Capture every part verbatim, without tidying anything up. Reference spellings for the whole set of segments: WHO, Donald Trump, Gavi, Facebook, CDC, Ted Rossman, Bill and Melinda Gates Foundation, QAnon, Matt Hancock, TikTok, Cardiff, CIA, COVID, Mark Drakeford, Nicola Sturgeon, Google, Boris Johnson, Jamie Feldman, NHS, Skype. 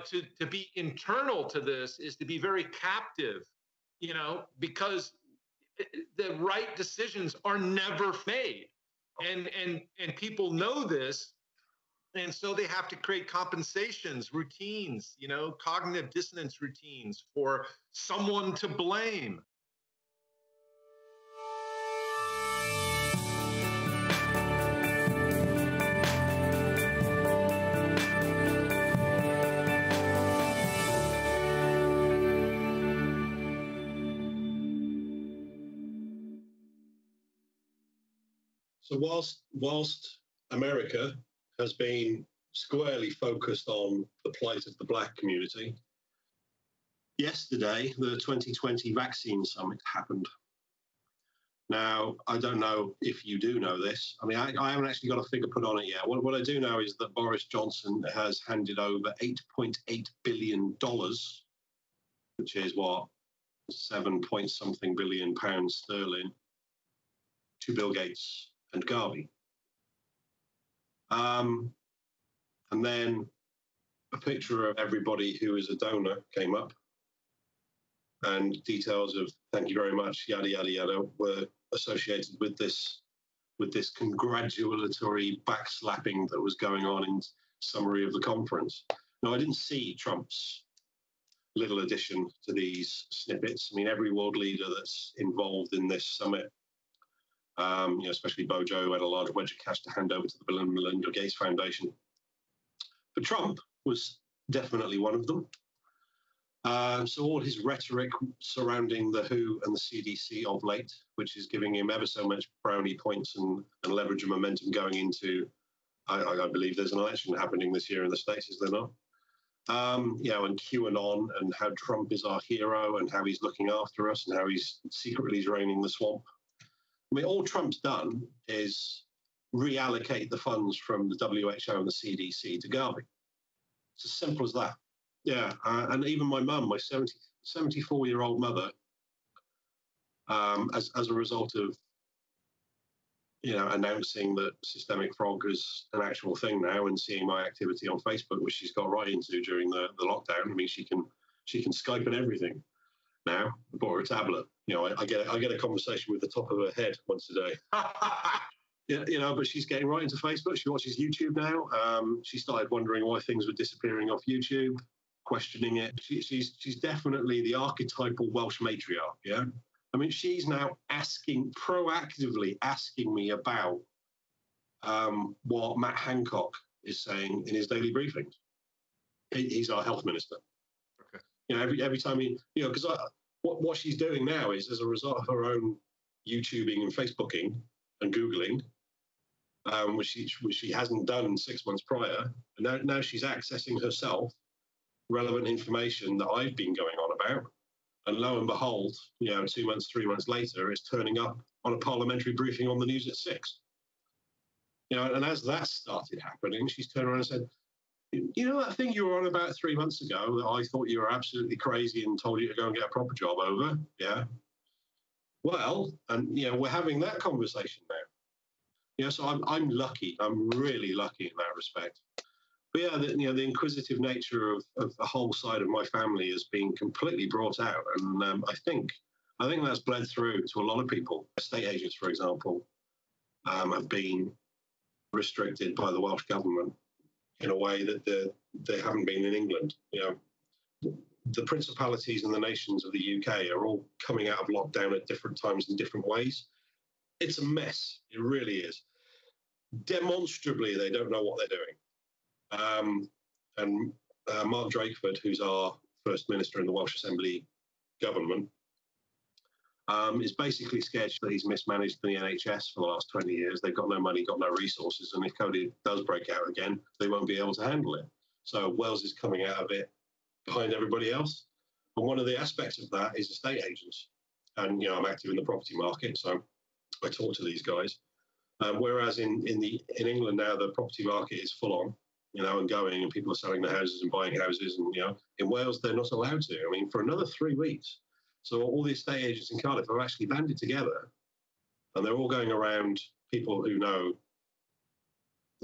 But to, to be internal to this is to be very captive, you know, because the right decisions are never made. And, and, and people know this, and so they have to create compensations, routines, you know, cognitive dissonance routines for someone to blame. So whilst, whilst America has been squarely focused on the plight of the black community, yesterday the twenty twenty Vaccine Summit happened. Now, I don't know if you do know this. I mean, I, I haven't actually got a figure put on it yet. What, what I do know is that Boris Johnson has handed over eight point eight billion dollars, which is what, seven point something billion pounds sterling, to Bill Gates and Garvey. Um, and then a picture of everybody who is a donor came up, and details of thank you very much, yada, yada, yada, were associated with this, with this congratulatory backslapping that was going on in summary of the conference. Now, I didn't see Trump's little addition to these snippets. I mean, every world leader that's involved in this summit, Um, you know, especially Bojo, had a large wedge of cash to hand over to the Bill and Melinda Gates Foundation. But Trump was definitely one of them. Uh, so all his rhetoric surrounding the W H O and the C D C of late, which is giving him ever so much brownie points and, and leverage and momentum going into, I, I believe there's an election happening this year in the States, is there not? Um, you know, and QAnon, and how Trump is our hero, and how he's looking after us, and how he's secretly draining the swamp. I mean, all Trump's done is reallocate the funds from the W H O and the C D C to Garvey. It's as simple as that. Yeah, uh, and even my mum, my seventy, seventy-four-year-old mother, um, as, as a result of, you know, announcing that systemic fraud is an actual thing now and seeing my activity on Facebook, which she's got right into during the, the lockdown. I mean, she can, she can Skype and everything now. I bought her a tablet. You know, I, I get I get a conversation with the top of her head once a day. Yeah, you know, but she's getting right into Facebook. She watches YouTube now. Um, she started wondering why things were disappearing off YouTube, questioning it. She, she's she's definitely the archetypal Welsh matriarch. Yeah, I mean, she's now asking proactively asking me about um, what Matt Hancock is saying in his daily briefings. He, he's our health minister. Okay. You know, every every time he, you know, because I. What, what she's doing now is, as a result of her own YouTubing and Facebooking and Googling, um, which, she, which she hasn't done six months prior, and now, now she's accessing herself relevant information that I've been going on about. And lo and behold, you know, two months, three months later, it's turning up on a parliamentary briefing on the news at six. You know, and as that started happening, she's turned around and said, you know that thing you were on about three months ago that I thought you were absolutely crazy and told you to go and get a proper job over? Yeah. Well, and, you know, we're having that conversation now. You know, so I'm, I'm lucky. I'm really lucky in that respect. But, yeah, the, you know, the inquisitive nature of, of the whole side of my family has been completely brought out. And um, I think I think that's bled through to a lot of people. Estate agents, for example, um, have been restricted by the Welsh government in a way that they haven't been in England. You know, the principalities and the nations of the U K are all coming out of lockdown at different times in different ways. It's a mess. It really is. Demonstrably, they don't know what they're doing. Um, and uh, Mark Drakeford, who's our First Minister in the Welsh Assembly government, um, is basically scared that he's mismanaged the N H S for the last twenty years. They've got no money, got no resources, and if COVID does break out again, they won't be able to handle it. So Wales is coming out of it behind everybody else. And one of the aspects of that is estate agents. And, you know, I'm active in the property market, so I talk to these guys. Uh, whereas in, in, the, in England now, the property market is full on, you know, and going, and people are selling their houses and buying houses. And, you know, in Wales, they're not allowed to. I mean, for another three weeks, so all the estate agents in Cardiff have actually banded together, and they're all going around people who know,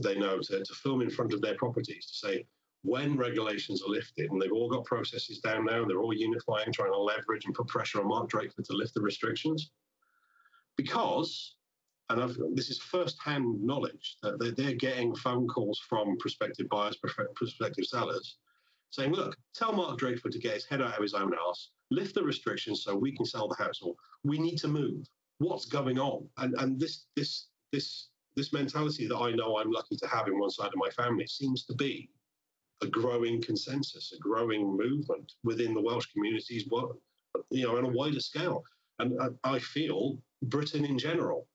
they know, to, to film in front of their properties to say, when regulations are lifted, and they've all got processes down now, and they're all unifying, trying to leverage and put pressure on Mark Drakeford to lift the restrictions. Because, and I've, this is first-hand knowledge, that they're, they're getting phone calls from prospective buyers, prospective sellers, saying, look, tell Mark Drakeford to get his head out of his own arse, lift the restrictions so we can sell the house, or we need to move. What's going on? And, and this, this, this, this mentality that I know I'm lucky to have in one side of my family seems to be a growing consensus, a growing movement within the Welsh communities, you know, on a wider scale. And I feel Britain in general,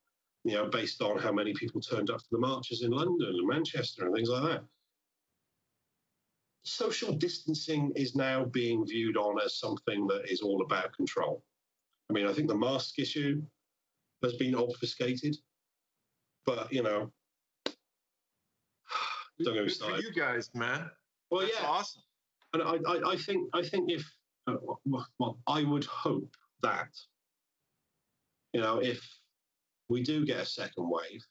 you know, based on how many people turned up for the marches in London and Manchester and things like that. Social distancing is now being viewed on as something that is all about control. I mean, I think the mask issue has been obfuscated, but, you know, don't go inside. You guys, man. Well, that's yeah, awesome. And I, I, I think, I think if, uh, well, I would hope that, you know, if we do get a second wave,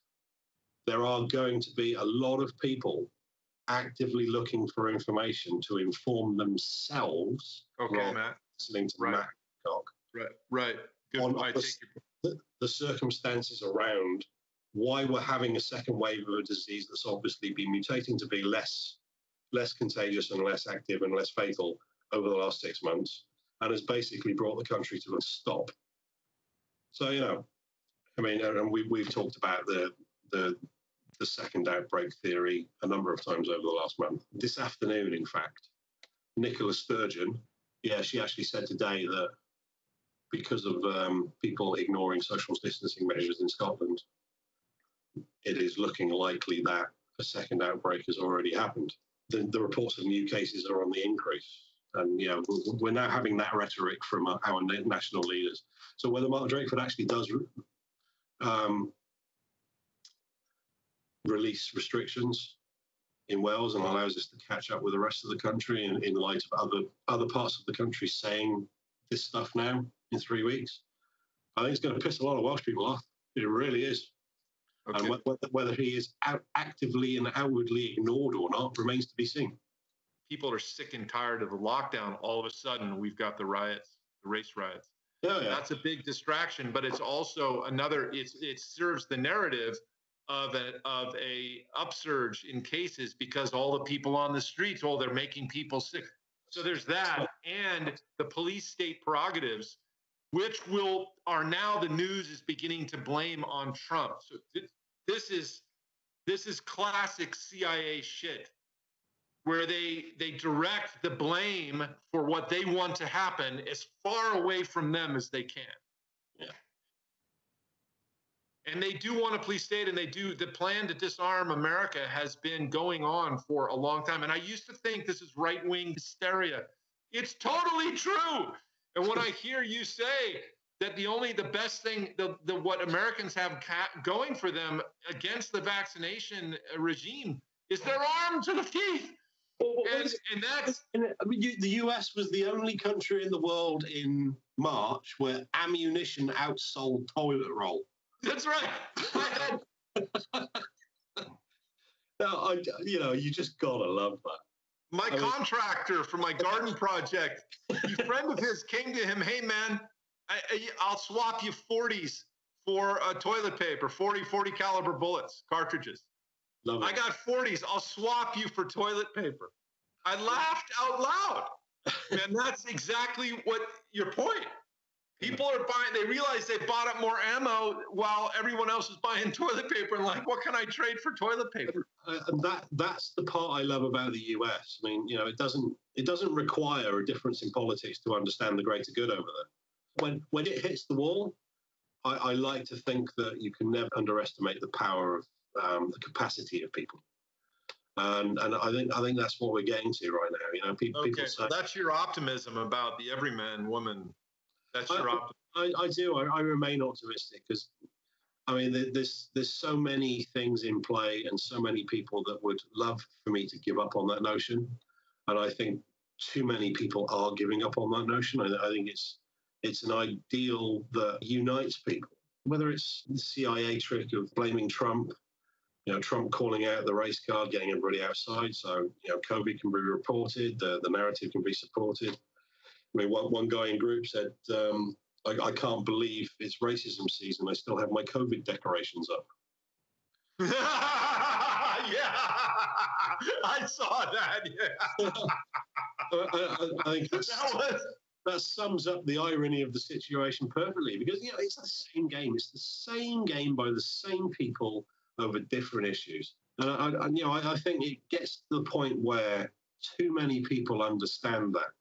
there are going to be a lot of people actively looking for information to inform themselves. Okay, Matt. Listening to right. Matt Hancock. Right, right. Good. On I the, your... the circumstances around why we're having a second wave of a disease that's obviously been mutating to be less, less contagious and less active and less fatal over the last six months, and has basically brought the country to a stop. So, you know, I mean, and we, we've talked about the, the the second outbreak theory a number of times over the last month. This afternoon, in fact, Nicola Sturgeon, yeah, she actually said today that because of um, people ignoring social distancing measures in Scotland, it is looking likely that a second outbreak has already happened. The, the reports of new cases are on the increase. And, yeah, we're now having that rhetoric from our, our national leaders. So whether Mark Drakeford actually does um, release restrictions in Wales and allows us to catch up with the rest of the country in, in light of other, other parts of the country saying this stuff now in three weeks, I think it's going to piss a lot of Welsh people off. It really is. Okay. And whether, whether he is out actively and outwardly ignored or not remains to be seen. People are sick and tired of the lockdown. All of a sudden, we've got the riots, the race riots. Yeah, yeah. That's a big distraction, but it's also another, it's, it serves the narrative of a, of a upsurge in cases because all the people on the streets, oh, they're making people sick. So there's that, and the police state prerogatives, which will are now the news is beginning to blame on Trump. So th this is this is classic C I A shit, where they they direct the blame for what they want to happen as far away from them as they can. Yeah. And they do want a police state, and they do the plan to disarm America has been going on for a long time. And I used to think this is right-wing hysteria. It's totally true. And when I hear you say that the only the best thing, the, the what Americans have ca going for them against the vaccination regime is their arm to the teeth. Well, well, and, and that's... I mean, you, the U S was the only country in the world in March where ammunition outsold toilet roll. That's right. now, I, you know, you just gotta love that. My I contractor mean, for my garden project, a friend of his came to him, hey, man, I, I, I'll swap you forties for uh, toilet paper, forty, forty caliber bullets, cartridges. Love it. I got forties. I'll swap you for toilet paper. I laughed out loud. And that's exactly what your point. People are buying, they realize they bought up more ammo while everyone else is buying toilet paper and like, what can I trade for toilet paper? Uh, and that, that's the part I love about the U S. I mean, you know, it doesn't, it doesn't require a difference in politics to understand the greater good over there. When, when it hits the wall, I, I like to think that you can never underestimate the power of um, the capacity of people. And, and I think I think that's what we're getting to right now. You know, people, okay, people say, so that's your optimism about the everyman woman. That's your optimism. I, I do. I, I remain optimistic because, I mean, there's there's so many things in play and so many people that would love for me to give up on that notion, and I think too many people are giving up on that notion. I, I think it's it's an ideal that unites people. Whether it's the C I A trick of blaming Trump, you know, Trump calling out the race card, getting everybody outside. So, you know, COVID can be reported, the, the narrative can be supported. I mean, one, one guy in group said, um, I, I can't believe it's racism season. I still have my COVID decorations up. Yeah, I saw that. Yeah. I, I think that's, that sums up the irony of the situation perfectly, because, you know, it's the same game. It's the same game by the same people over different issues. And, I, I, you know, I, I think it gets to the point where too many people understand that.